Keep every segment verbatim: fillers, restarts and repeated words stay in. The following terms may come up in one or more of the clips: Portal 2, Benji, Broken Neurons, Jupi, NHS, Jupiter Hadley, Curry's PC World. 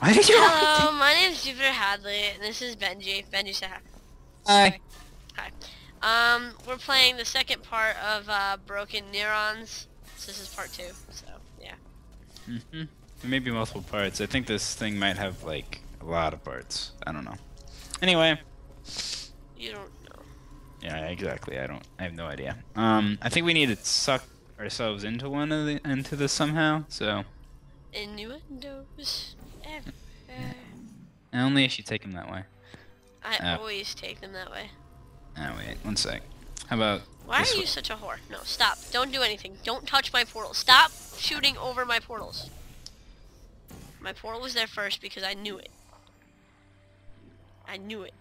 Why did you? Hello, my name is Jupiter Hadley, and this is Benji. Benji, say hi. Hi. Hi. Um, we're playing the second part of uh, Broken Neurons. So this is part two. So yeah. Mhm. Maybe multiple parts. I think this thing might have like a lot of parts. I don't know. Anyway. You don't know. Yeah, exactly. I don't. I have no idea. Um, I think we need to suck ourselves into one of the into this somehow. So. Innuendos. Ever. Only if you take them that way. I uh, always take them that way. Oh wait, one sec. How about? Why are you such a whore? No, stop! Don't do anything. Don't touch my portal. Stop shooting over my portals. My portal was there first because I knew it. I knew it.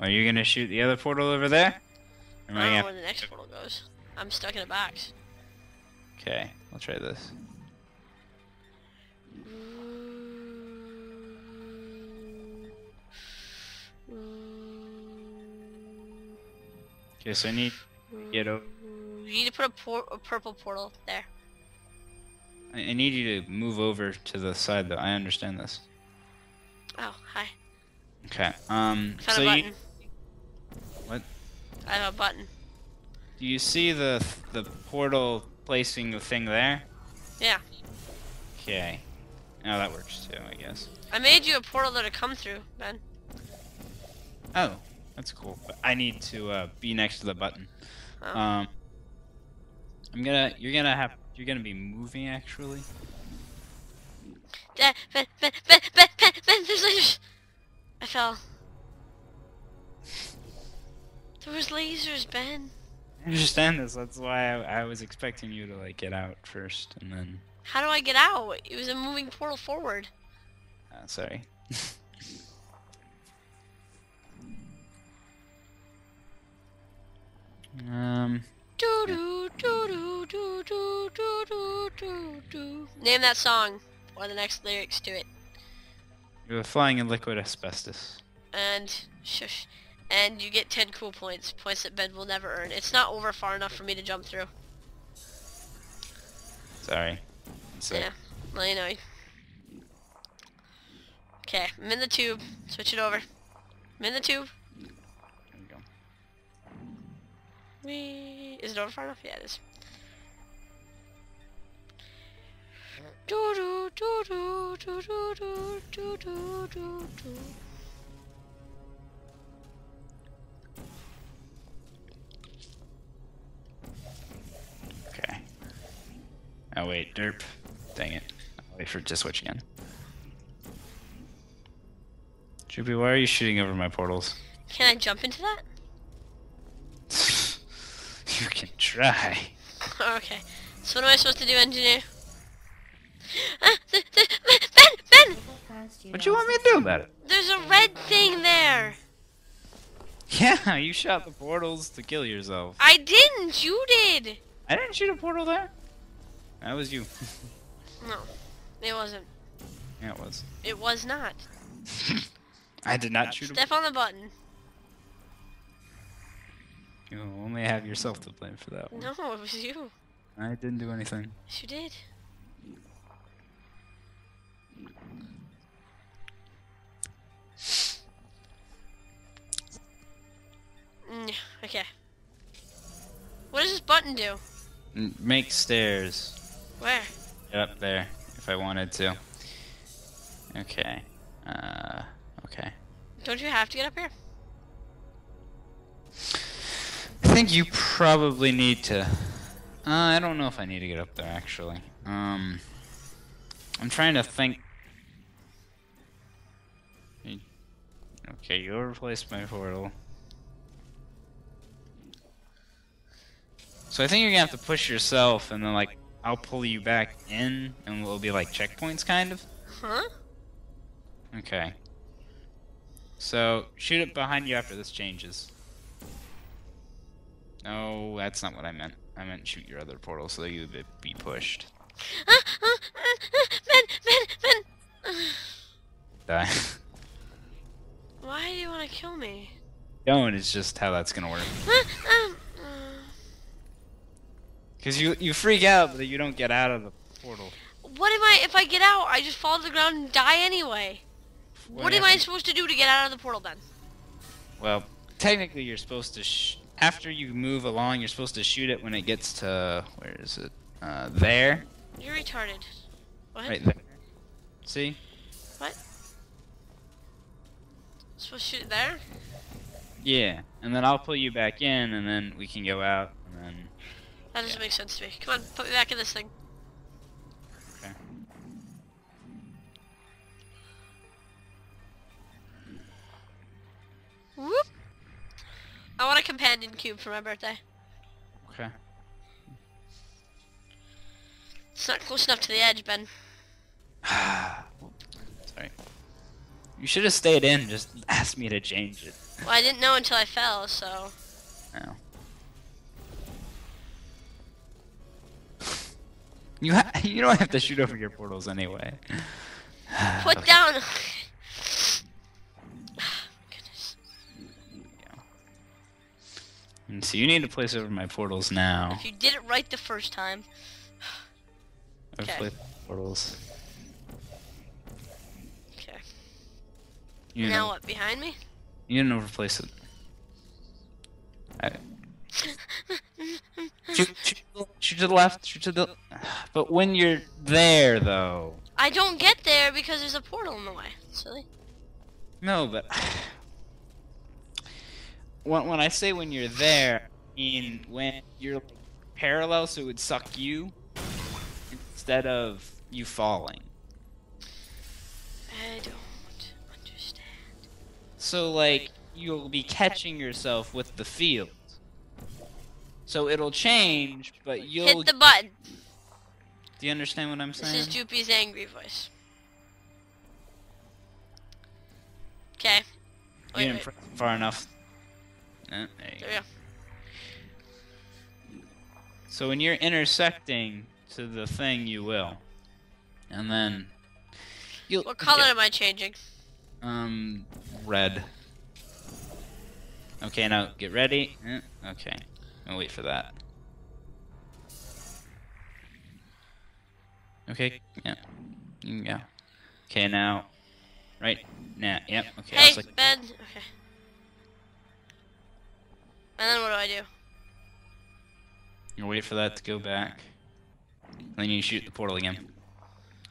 Are you gonna shoot the other portal over there? Or I don't know where the next portal goes. I'm stuck in a box. Okay, I'll try this. Okay, so I need to get over. You need to put a, por a purple portal there. I, I need you to move over to the side, though. I understand this. Oh, hi. Okay. Um. I found so a button. You... What? I have a button. Do you see the the portal placing the thing there? Yeah. Okay. Now that works too, I guess. I made you a portal there to come through, Ben. Oh. That's cool, but I need to uh, be next to the button. Oh. Um, I'm gonna. You're gonna have. You're gonna be moving actually. Ben, Ben, Ben, Ben, Ben, Ben, Ben, there's lasers. I fell. There was lasers, Ben. I understand this. That's why I, I was expecting you to like get out first, and then. How do I get out? It was a moving portal forward. Uh, sorry. Um. Do do do do do do do do. Name that song or the next lyrics to it. You were flying in liquid asbestos. And shush. And you get ten cool points, points that Ben will never earn. It's not over far enough for me to jump through. Sorry. Sorry. Yeah. Well, you know. Okay, I'm in the tube. Switch it over. I'm in the tube. We is it over far enough? Yeah, it is. Do do do do do do do do do do do. Okay. Oh wait, derp. Dang it. I'll wait for it to switch again. Jupy, why are you shooting over my portals? Can I jump into that? You can try. Okay. So what am I supposed to do, engineer? Ah, th th Ben! Ben! What do you want me to do about it? There's a red thing there! Yeah, you shot the portals to kill yourself. I didn't! You did! I didn't shoot a portal there. That was you. No. It wasn't. Yeah, it was. It was not. I did not shoot a portal. Step on the button. You only have yourself to blame for that one. No, it was you. I didn't do anything. Yes, you did. Mm, okay. What does this button do? Make stairs. Where? Up there, if I wanted to. Okay. Uh, okay. Don't you have to get up here? I think you probably need to. Uh, I don't know if I need to get up there actually. Um, I'm trying to think. Okay, you replaced my portal. So I think you're gonna have to push yourself, and then like I'll pull you back in, and we'll be like checkpoints, kind of. Huh? Okay. So shoot it behind you after this changes. No, that's not what I meant. I meant shoot your other portal so that you'd be pushed. Uh, uh, uh, Ben, Ben, Ben! Die. Why do you want to kill me? Don't, it's just how that's gonna work. Because uh, um, uh. you, you freak out, but you don't get out of the portal. What am I, if I get out, I just fall to the ground and die anyway. Well, what am I supposed to do to get out of the portal then? Well, technically you're supposed to, sh after you move along, you're supposed to shoot it when it gets to, where is it? Uh, there. You're retarded. What? Right there. See? What? Supposed to shoot it there? Yeah, and then I'll pull you back in, and then we can go out, and then... That doesn't yeah. make sense to me. Come on, put me back in this thing. Okay. Whoop! I want a companion cube for my birthday. Okay. It's not close enough to the edge, Ben. Sorry. You should have stayed in, just asked me to change it. Well, I didn't know until I fell, so... Oh. You ha you don't have to shoot over your portals anyway. Put okay. down. Goodness. Yeah. And so you need to place over my portals now. If you did it right the first time. Okay. I've placed portals. Okay. You now know. What? Behind me? You didn't overplace it. I shoot, shoot, shoot to the left, shoot to the... But when you're there, though... I don't get there because there's a portal in the way. Silly. No, but... When, when I say when you're there, I mean when you're parallel, so it would suck you, instead of you falling. I don't understand. So, like, you'll be catching yourself with the field. So it'll change, but you'll... Hit the button. Do you understand what I'm saying? This is Joopy's angry voice. Okay. You didn't press far enough. Oh, there you there go. go. So when you're intersecting to the thing, you will. And then... You'll what color get, am I changing? Um, red. Okay, now get ready. Okay. I'll wait for that. Okay, yeah. Yeah. Okay, now. Right now. Nah, yep, okay. Hey, I was like, Ben! Okay. And then what do I do? You wait for that to go back. And then you shoot the portal again. And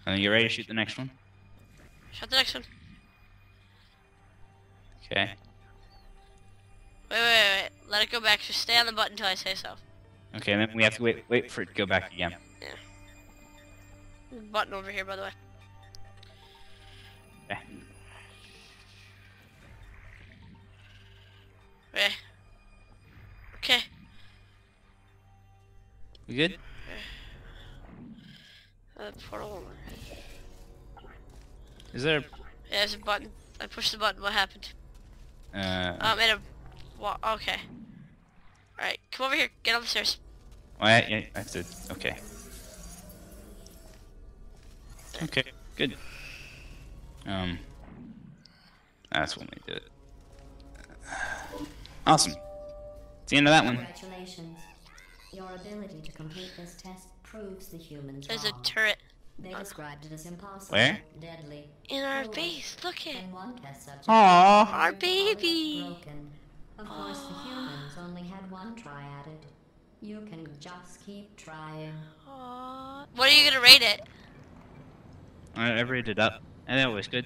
then you ready to shoot the next one? Shot the next one. Okay. Wait, wait, wait, let it go back, just stay on the button until I say so. Okay, and then we have to wait wait for it to go back again. Yeah. There's a button over here, by the way. Okay. Okay. Okay. We good? Uh, portal. Is there a... Yeah, there's a button. I pushed the button, what happened? Uh... Oh, it made a... Well, okay. Alright, come over here. Get on the stairs. Oh, yeah, yeah, I have to. Okay. Okay, good. Um. That's when we did it. Awesome. It's the end of that one. Congratulations. Your ability to complete this test proves the humans There's wrong. a turret. They described it as impossible. Where? Deadly. In our Cruel. base. Look at it. Aww. Our baby. Broken. Of course, the humans only had one try at it. You can just keep trying. Aww. What are you gonna rate it? I, I rated it up, and it was good.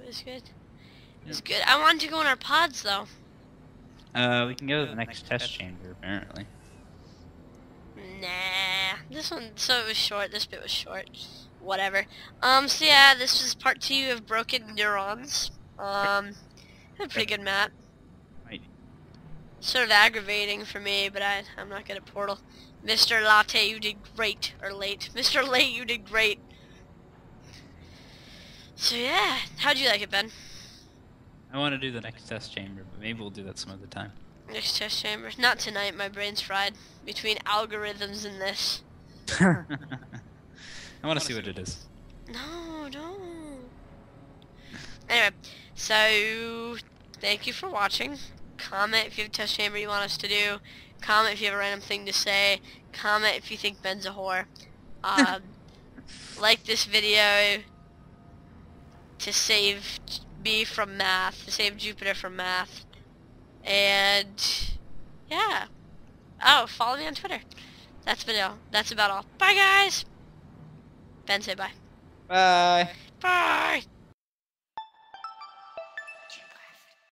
It was good. It was good. I wanted to go in our pods, though. Uh, we can go to the next test chamber, apparently. Nah, this one. So it was short. This bit was short. Whatever. Um. So yeah, this was part two of Broken Neurons. Um, a pretty good map. Sort of aggravating for me, but I, I'm not good at Portal. Mister Latte, you did great. Or late. Mister Late, you did great. So yeah, how'd you like it, Ben? I want to do the next test chamber, but maybe we'll do that some other time. Next test chamber? Not tonight, my brain's fried. Between algorithms and this. I want to see what it is. No, don't. Anyway, so thank you for watching. Comment if you have a test chamber you want us to do. Comment if you have a random thing to say. Comment if you think Ben's a whore. Um, like this video to save me from math, to save Jupiter from math, and yeah. Oh, follow me on Twitter. That's video. That's about all. Bye, guys. Ben, say bye. Bye. Bye.